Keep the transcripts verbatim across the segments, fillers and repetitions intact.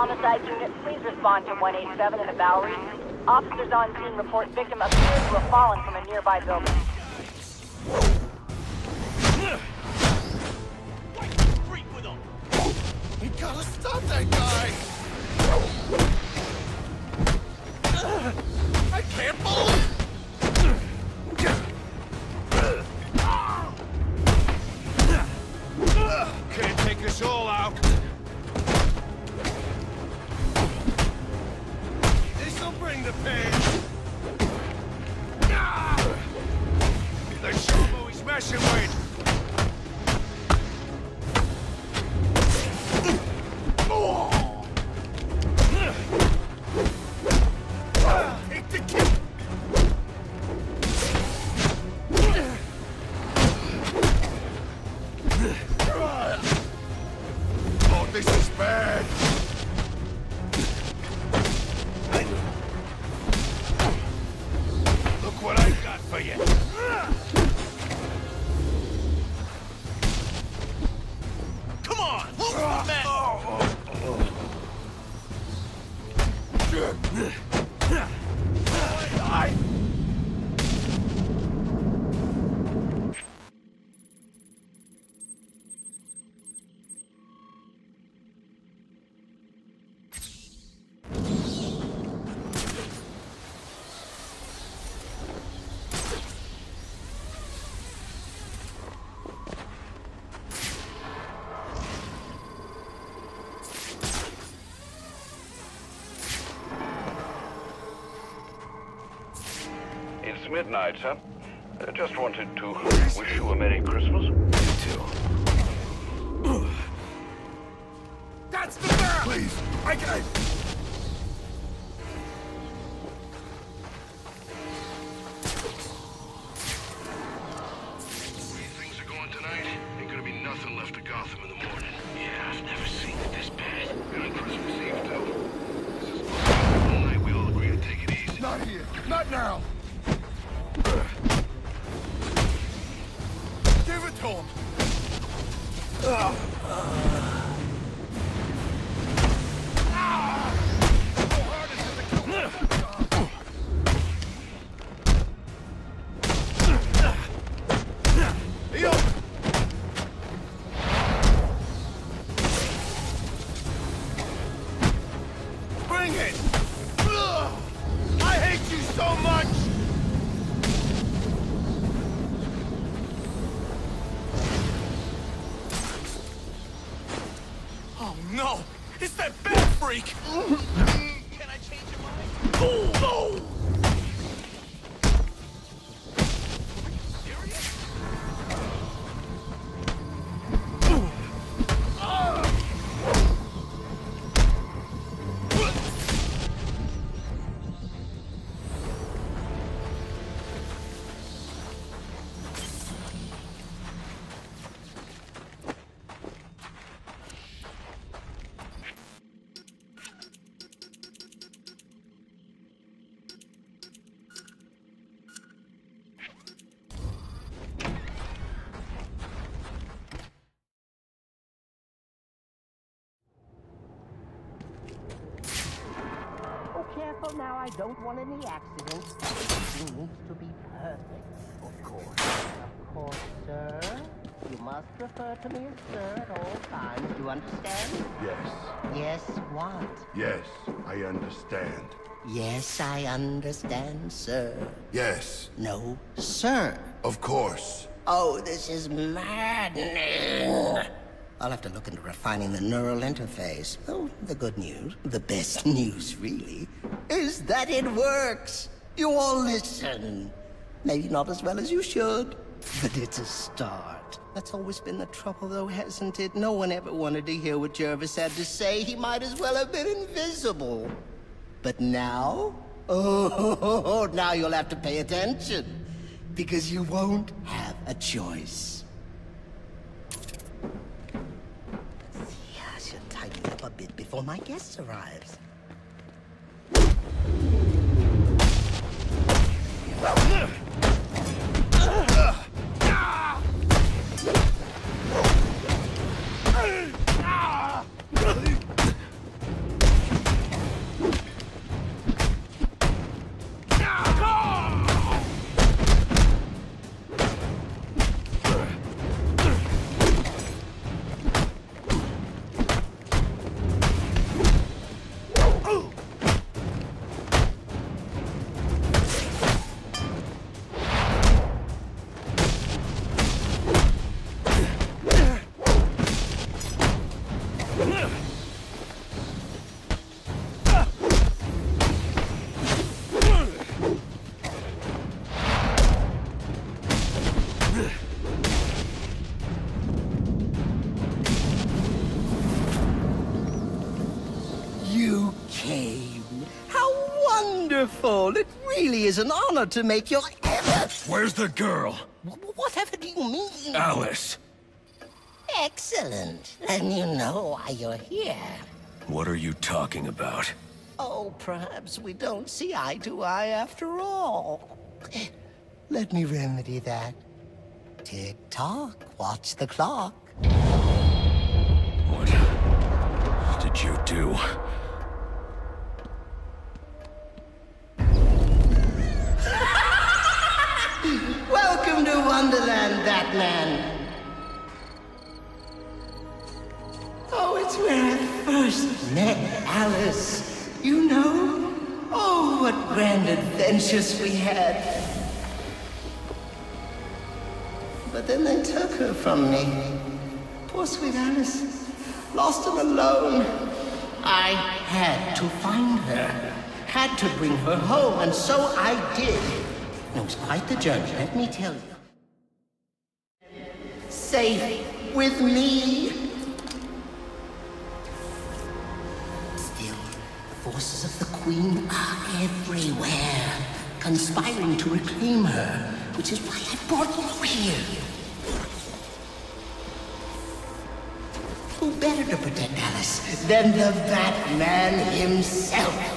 homicide unit, please respond to one eight seven in the Bowery. Officers on scene report victim appears to have fallen from a nearby building. We gotta stop that guy! I can't believe! Can't take us all out! This'll bring the pain! The shovel he's messing with! Midnight, sir. I just wanted to wish you a Merry Christmas. You too. That's the girl! Please, I can't... The way things are going tonight, ain't gonna be nothing left of Gotham in the morning. Yeah, I've never seen it this bad. And on Christmas Eve, too. This is one night we all agree to take it easy. Not here. Not now. Give it to him! Uh, uh. Ah! How hard is it to kill him? Heal! Bring it! Ugh. I hate you so much! No! It's that bad freak! Can I change your mind? Oh, no! Are you serious? Now I don't want any accidents. It needs to be perfect. Of course. Of course, sir. You must refer to me as sir at all times. Do you understand? Yes. Yes, what? Yes, I understand. Yes, I understand, sir. Yes. No, sir. Of course. Oh, this is maddening. I'll have to look into refining the neural interface. Oh, the good news, the best news really, is that it works. You all listen. Maybe not as well as you should, but it's a start. That's always been the trouble though, hasn't it? No one ever wanted to hear what Jervis had to say. He might as well have been invisible. But now, oh, now you'll have to pay attention because you won't have a choice. A bit before my guest arrives. wonderful. It really is an honor to make your... Where's the girl? W- whatever do you mean? Alice. Excellent. Then you know why you're here. What are you talking about? Oh, perhaps we don't see eye to eye after all. Let me remedy that. Tick-tock, watch the clock. What did you do? Welcome to Wonderland, Batman. Oh, it's where I first met Alice. You know? Oh, what grand adventures we had. But then they took her from me. Poor sweet Alice. Lost and alone. I had to find her. Had to bring her home, and so I did. It was quite the journey, let me tell you. Safe with me. Still, the forces of the Queen are everywhere, conspiring to reclaim her, which is why I brought you here. Who better to protect Alice than the Batman himself?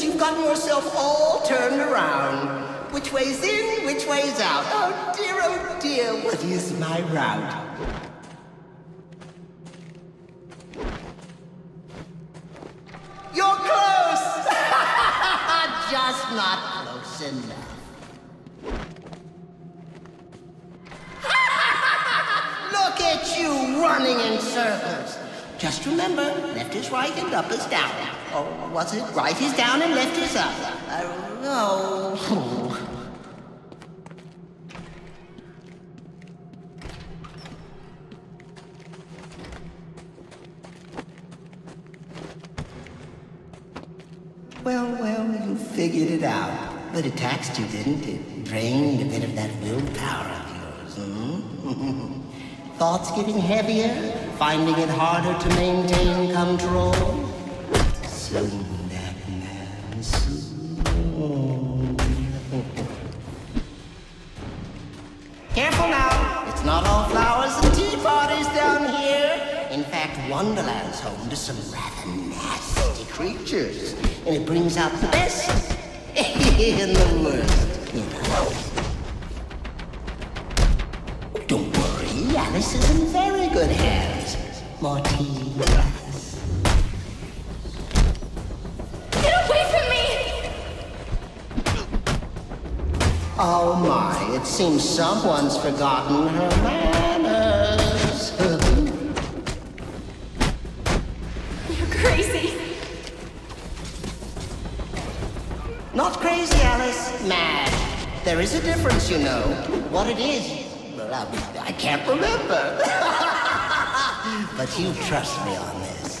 You've gotten yourself all turned around. Which way's in, which way's out? Oh dear, oh dear, what is my route? You're close! Just not close enough. Look at you running in circles. Just remember, left is right and up is down. Or was it right is down and left is up? I don't know. Well, well, you figured it out. But it taxed you, didn't it? It drained a bit of that willpower of yours, hmm? Thoughts getting heavier, finding it harder to maintain control. Soon, Batman, soon. Careful now, it's not all flowers and tea parties down here. In fact, Wonderland's home to some rather nasty creatures, and it brings out the best and the worst, you know. Don't worry, Alice is in very good hands. More tea, Alice. Oh my, it seems someone's forgotten her manners. You're crazy. Not crazy, Alice. Mad. There is a difference, you know. What it is, well, I, I can't remember. But you trust me on this.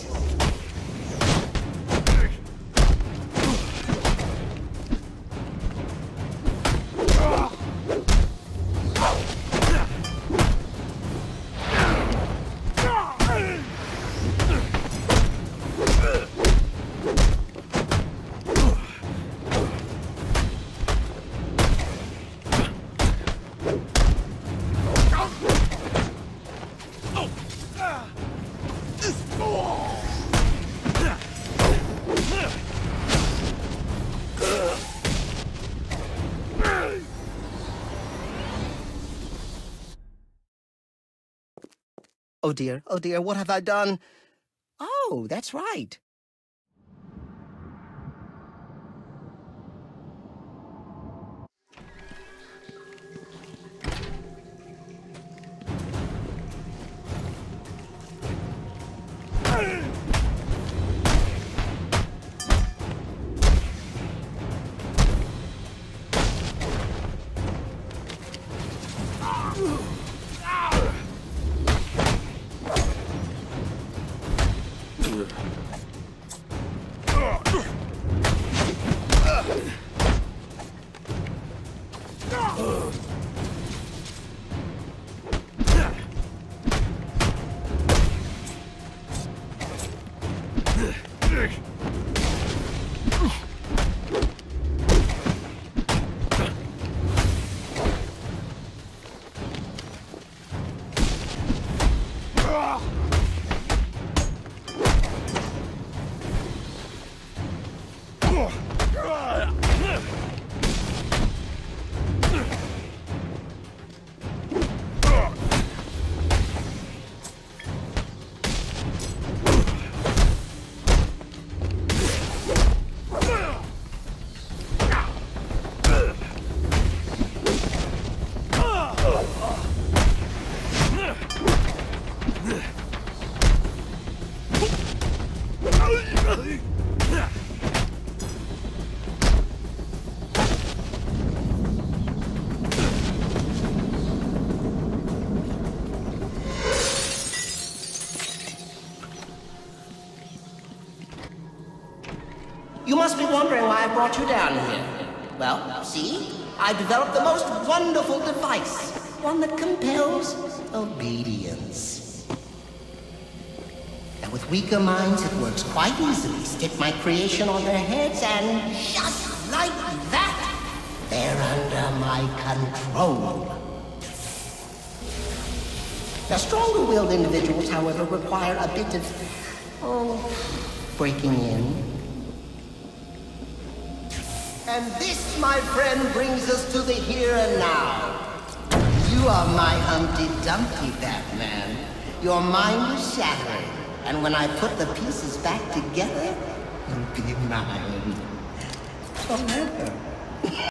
Oh dear, oh dear, what have I done? Oh, that's right. Brought you down here. Well, see? I developed the most wonderful device, one that compels obedience. Now, with weaker minds, it works quite easily. Stick my creation on their heads, and just like that, they're under my control. Now, stronger-willed individuals, however, require a bit of, oh, breaking in. And this, my friend, brings us to the here and now. You are my Humpty Dumpty, Batman. Your mind was shattered, and when I put the pieces back together, you'll be mine. Forever.